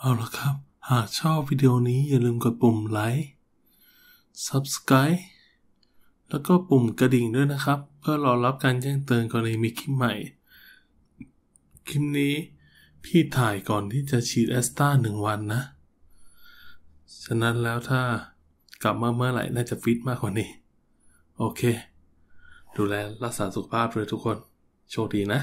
เอาละครับหากชอบวิดีโอนี้อย่าลืมกดปุ่มไลค์ Subscribe แล้วก็ปุ่มกระดิ่งด้วยนะครับเพื่อรอรับการแจ้งเตือนกรณีมีคลิปใหม่คลิปนี้พี่ถ่ายก่อนที่จะฉีดแอสตรา1 วันนะฉะนั้นแล้วถ้ากลับมาเมื่อไหร่น่าจะฟิตมากกว่านี้โอเคดูแลรักษาสุขภาพเลยทุกคนโชคดีนะ